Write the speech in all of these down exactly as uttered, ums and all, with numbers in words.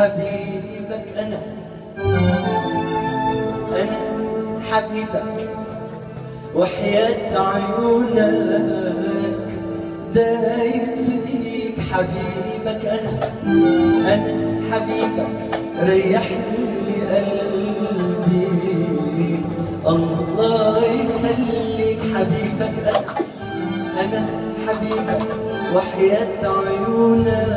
حبيبك أنا، أنا حبيبك وحياة عيونك دايم فيك. حبيبك أنا، أنا حبيبك ريحني قلبي الله يخليك. حبيبك أنا، أنا حبيبك وحياة عيونك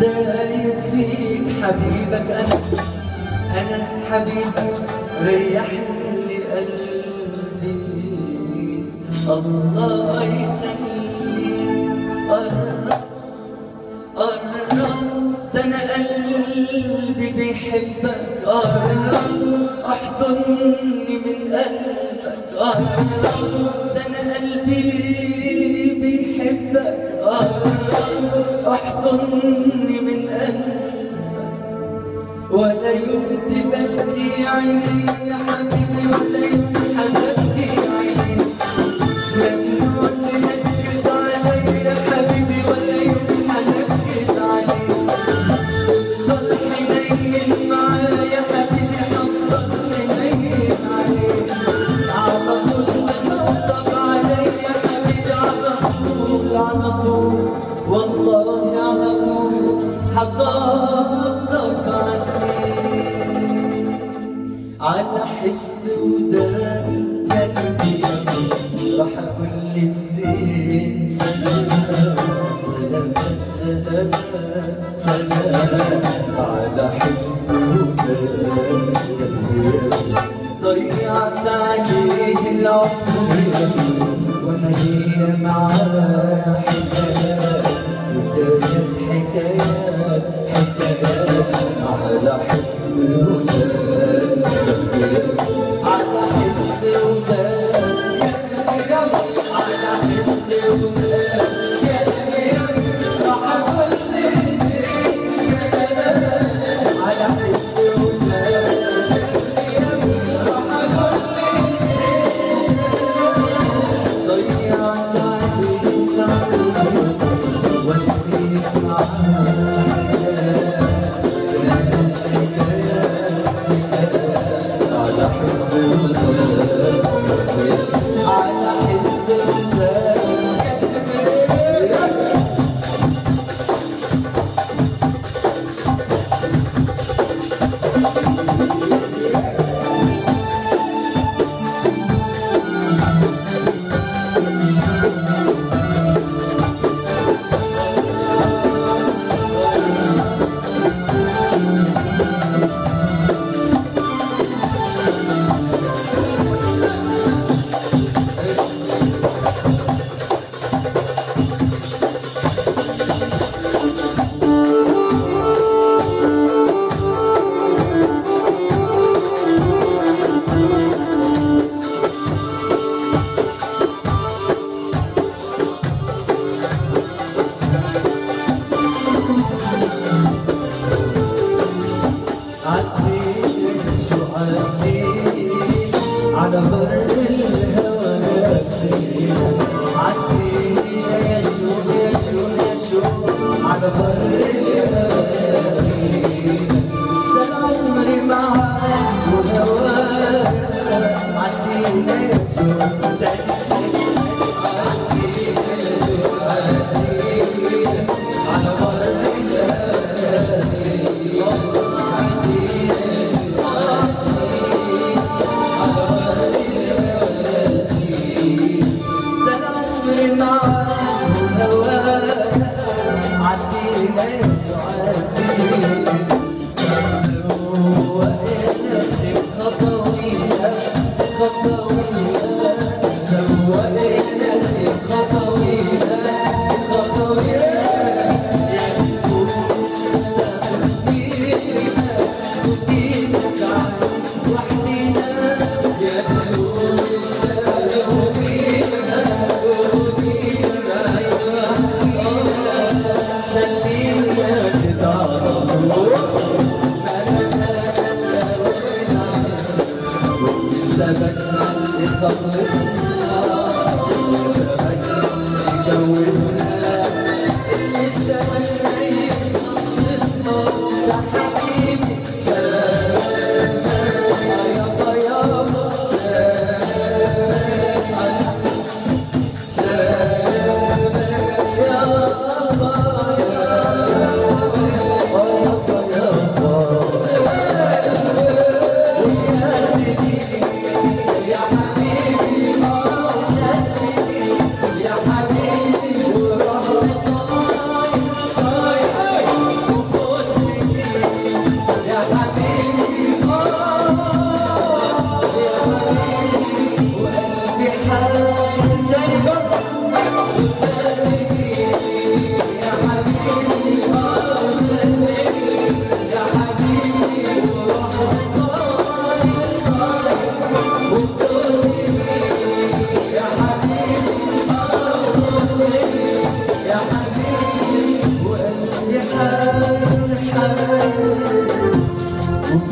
دايب فيك. حبيبك أنا، أنا حبيبك ريحني قلبي الله يخليك. قرب قرب ده أنا قلبي بيحبك. قرب احضني من قلبك. قرب ده أنا قلبي بيحبك. قرب احضني من قلبك ولا يوم تبكي عيني يا حبيبي، ولا يوم تبكي عيني. ممنوع تنكد عليا يا حبيبي، ولا يوم هنكد عليك. ضلني نايم معايا يا حبيبي، هفضل نايم عليك على طول. تطبطب عليا يا حبيبي على طول، على طول والله على طول هطبطب عليك على حسن وداع قلبي يا بيه. راح أقول للزين سلام سلامات سلامات سلامات على حسن وداع قلبي ضيعت عليه العمر يا بيه، وانا ليا معاه حكايات حكايات حكايات حكايات على حسن وداع قلبي على حسن وداع قلبي على حسن وداع. It's so amazing, it's so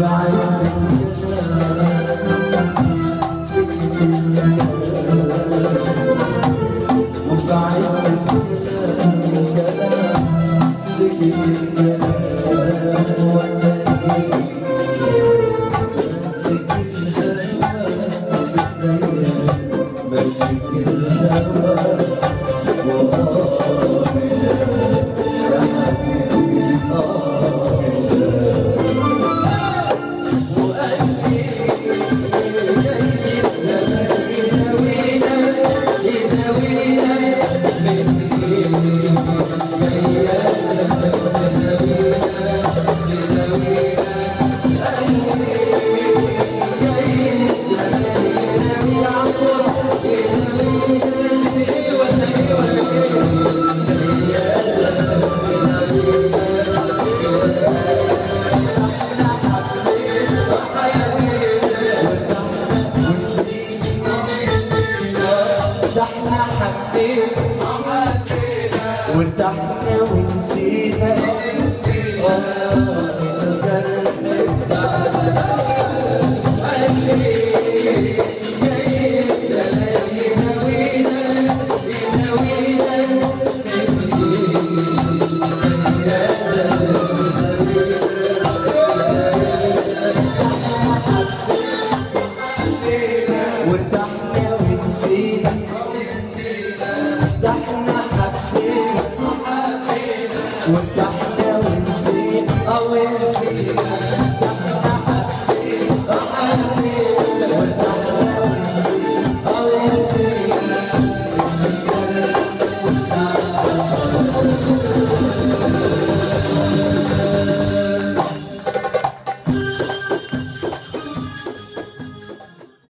بعز الكلام سكت الكلام وبعز الكلام الكلام سكت الكلام والدليل ماسك الهوى بالليل ماسك الهوى وارتحنا ونسينا وارتحنا ونسينا اه ونسينا ارتحنا حبينا اه حبينا وارتحنا ونسينا اه ونسينا الكلام